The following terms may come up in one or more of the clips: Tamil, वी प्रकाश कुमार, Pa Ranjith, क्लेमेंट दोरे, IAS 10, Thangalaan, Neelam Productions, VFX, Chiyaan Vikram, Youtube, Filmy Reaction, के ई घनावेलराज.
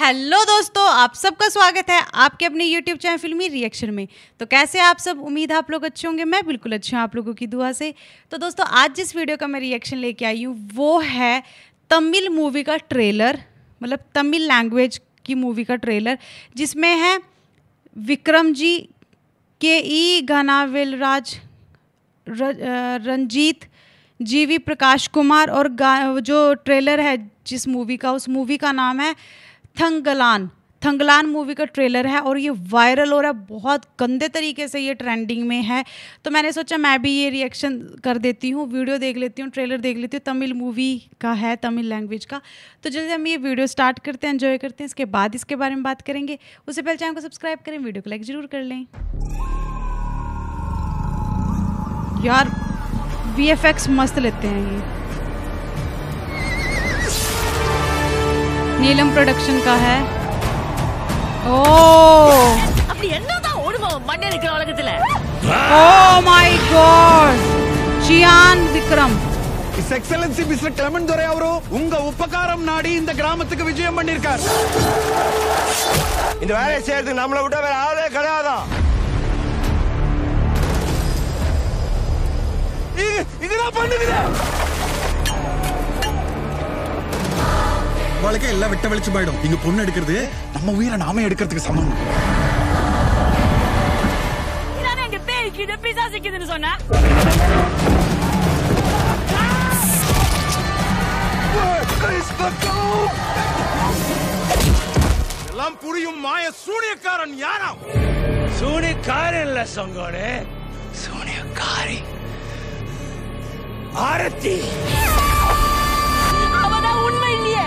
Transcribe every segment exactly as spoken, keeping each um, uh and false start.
Hello दोस्तों, आप सबका स्वागत है आपके अपने यूट्यूब चैनल फिल्मी रिएक्शन में। तो कैसे आप सब, उम्मीद है आप लोग अच्छे होंगे। मैं बिल्कुल अच्छी हूँ आप लोगों की दुआ से। तो दोस्तों, आज जिस वीडियो का मैं रिएक्शन लेके आई हूँ वो है तमिल मूवी का ट्रेलर, मतलब तमिल लैंग्वेज की मूवी का ट्रेलर, जिसमें है Vikram ji, के ई घनावेलराज, Ranjith ji, वी प्रकाश कुमार और जो ट्रेलर है जिस मूवी का, उस मूवी का नाम है थंगलान। थंगलान मूवी का ट्रेलर है और ये वायरल हो रहा है, बहुत गंदे तरीके से ये ट्रेंडिंग में है। तो मैंने सोचा मैं भी ये रिएक्शन कर देती हूँ, वीडियो देख लेती हूँ, ट्रेलर देख लेती हूँ। तमिल मूवी का है, तमिल लैंग्वेज का। तो जल्दी हम ये वीडियो स्टार्ट करते हैं, एंजॉय करते हैं, इसके बाद इसके बारे में बात करेंगे। उससे पहले चैनल को सब्सक्राइब करें, वीडियो को लाइक ज़रूर कर लें। यार वी एफ एक्स मस्त लेते हैं ये। नीलम प्रोडक्शन का है। ओ அப்படி என்னதான் ஓடுமா மண்டே இருக்கிற உலகத்துல। Oh my god, Chiyaan Vikram his excellency mister क्लेमेंट दोरे ಅವರು உங்க உபகாரம் நாடி இந்த கிராமத்துக்கு விஜயம் பண்ணிருக்கார்। இந்த வேலைய செய்யறதுக்கு நம்மள விட வேற ஆளே கிடையாது। இது இதுல பண்ணுங்க। வாழ்க்கை எல்லாம் விட்ட வெளிச்சு போய்டும்। இங்க பொண்ணு எடுக்கிறது நம்ம உயிரை நாமே எடுக்கிறதுக்கு சமம்। இதானே இந்த பேய்க்கிட பிசாசிக்குதுன்னு சொன்னா। எல்லாம் புரியும் மாய சூனியக்காரன் யாரா? சூனியக்காரன் இல்ல சங்கோடே, சூனியக்காரி ஆரத்தி। அவனா உண்மை இல்லையே।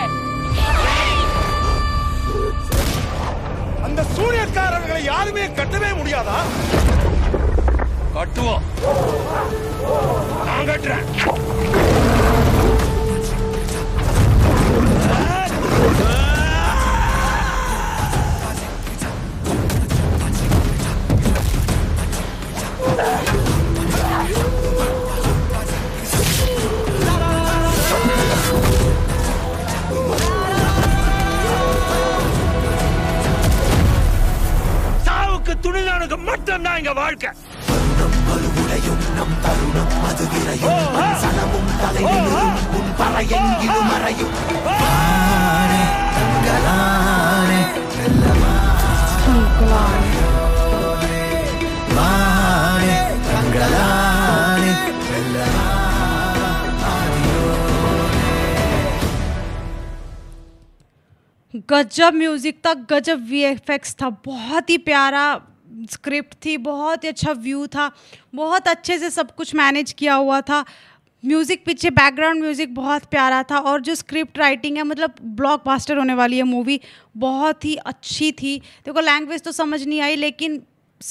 சூனியக்காரர்களை யாருமே கட்டவே முடியாதா? கட்டுவோம், நான் கட்டுறேன்। வாழ்க்கை பலுபுளையும் நம் தருணம் மதுவிரையும் சனமும் தலையிலும் உன் பறையும் இருமறையும் ஆரே தங்களானே செல்லமானே மானே தங்களானே செல்லமானே। गजब म्यूजिक था, गजब वी एफ एक्स था, बहुत ही प्यारा स्क्रिप्ट थी, बहुत ही अच्छा व्यू था, बहुत अच्छे से सब कुछ मैनेज किया हुआ था। म्यूज़िक पीछे बैकग्राउंड म्यूज़िक बहुत प्यारा था और जो स्क्रिप्ट राइटिंग है, मतलब ब्लॉकबस्टर होने वाली है मूवी, बहुत ही अच्छी थी। देखो लैंग्वेज तो समझ नहीं आई लेकिन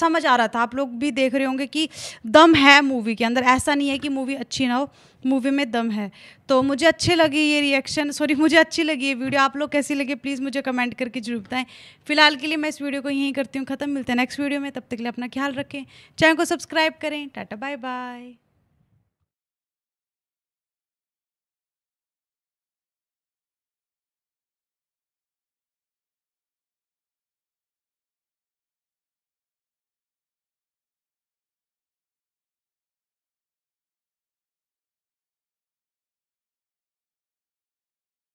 समझ आ रहा था। आप लोग भी देख रहे होंगे कि दम है मूवी के अंदर, ऐसा नहीं है कि मूवी अच्छी ना हो, मूवी में दम है। तो मुझे अच्छे लगी ये रिएक्शन, सॉरी मुझे अच्छी लगी ये वीडियो। आप लोग कैसी लगी प्लीज़ मुझे कमेंट करके जरूर बताएं। फिलहाल के लिए मैं इस वीडियो को यहीं करती हूँ ख़त्म। मिलते हैं नेक्स्ट वीडियो में, तब तक के लिए अपना ख्याल रखें, चैनल को सब्सक्राइब करें। Tata bye bye.